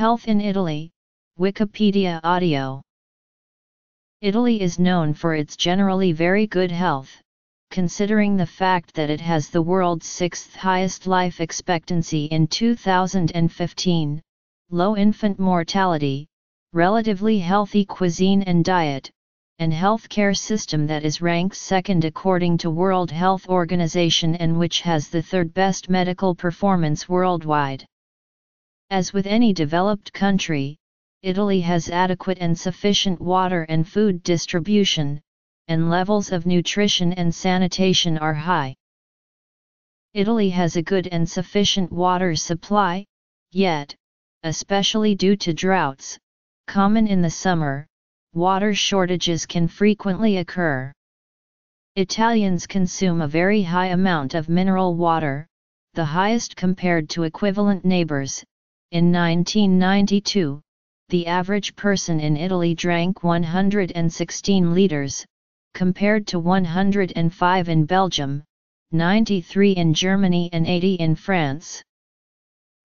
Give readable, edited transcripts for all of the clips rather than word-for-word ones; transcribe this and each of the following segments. Health in Italy, Wikipedia Audio. Italy is known for its generally very good health, considering the fact that it has the world's sixth highest life expectancy in 2015, low infant mortality, relatively healthy cuisine and diet, and healthcare system that is ranked second according to World Health Organization and which has the third best medical performance worldwide. As with any developed country, Italy has adequate and sufficient water and food distribution, and levels of nutrition and sanitation are high. Italy has a good and sufficient water supply, yet, especially due to droughts, common in the summer, water shortages can frequently occur. Italians consume a very high amount of mineral water, the highest compared to equivalent neighbors. In 1992, the average person in Italy drank 116 liters, compared to 105 in Belgium, 93 in Germany and 80 in France.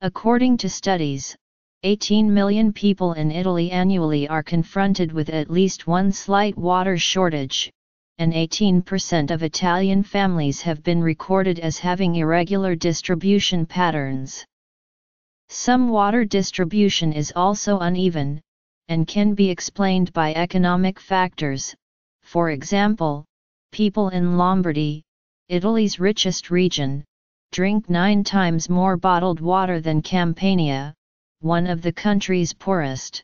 According to studies, 18 million people in Italy annually are confronted with at least one slight water shortage, and 18% of Italian families have been recorded as having irregular distribution patterns. Some water distribution is also uneven, and can be explained by economic factors. For example, people in Lombardy, Italy's richest region, drink 9 times more bottled water than Campania, one of the country's poorest.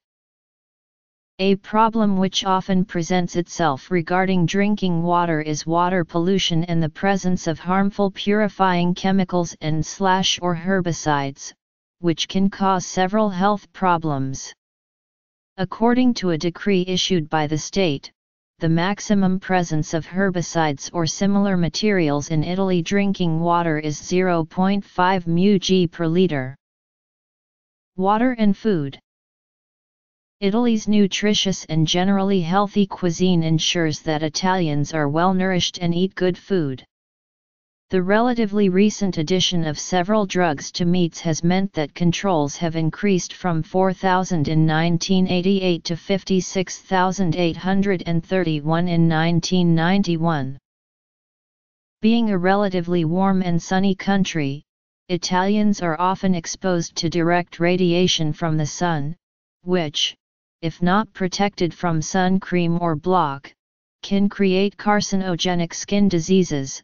A problem which often presents itself regarding drinking water is water pollution and the presence of harmful purifying chemicals and/or herbicides, which can cause several health problems. According to a decree issued by the state, the maximum presence of herbicides or similar materials in Italy drinking water is 0.5 mg per liter. Water and food. Italy's nutritious and generally healthy cuisine ensures that Italians are well nourished and eat good food. The relatively recent addition of several drugs to meats has meant that controls have increased from 4,000 in 1988 to 56,831 in 1991. Being a relatively warm and sunny country, Italians are often exposed to direct radiation from the sun, which, if not protected from sun cream or block, can create carcinogenic skin diseases,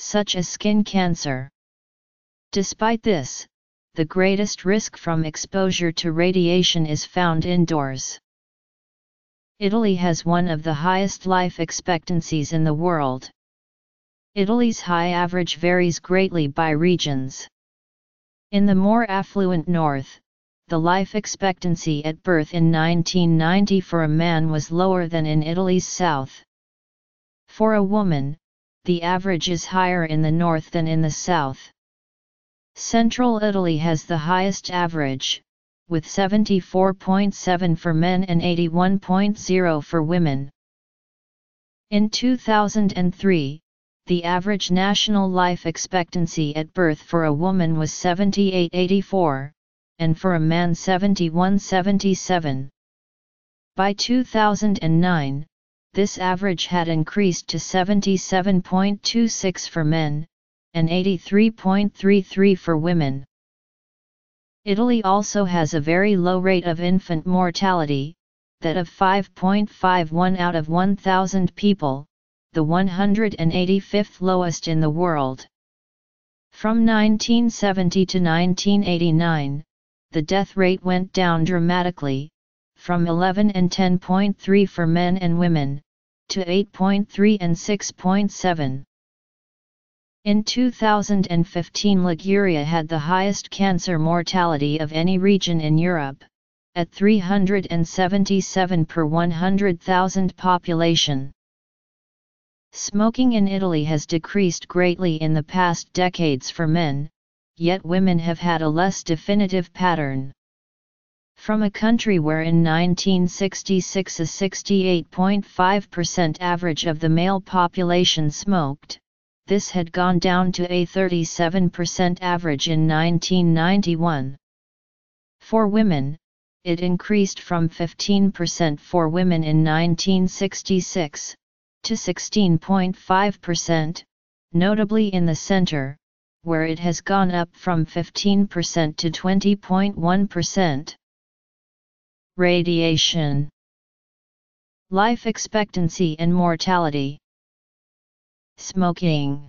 such as skin cancer. Despite this, the greatest risk from exposure to radiation is found indoors. Italy has one of the highest life expectancies in the world. Italy's high average varies greatly by regions. In the more affluent north, the life expectancy at birth in 1990 for a man was lower than in Italy's south. For a woman, the average is higher in the north than in the south. Central Italy has the highest average, with 74.7 for men and 81.0 for women. In 2003, the average national life expectancy at birth for a woman was 78.84, and for a man 71.77. By 2009, this average had increased to 77.26 for men, and 83.33 for women. Italy also has a very low rate of infant mortality, that of 5.51 out of 1,000 people, the 185th lowest in the world. From 1970 to 1989, the death rate went down dramatically, from 11 and 10.3 for men and women, to 8.3 and 6.7. In 2015, Liguria had the highest cancer mortality of any region in Europe, at 377 per 100,000 population. Smoking in Italy has decreased greatly in the past decades for men, yet women have had a less definitive pattern. From a country where in 1966 a 68.5% average of the male population smoked, this had gone down to a 37% average in 1991. For women, it increased from 15% for women in 1966, to 16.5%, notably in the center, where it has gone up from 15% to 20.1%. Radiation. Life expectancy and mortality. Smoking.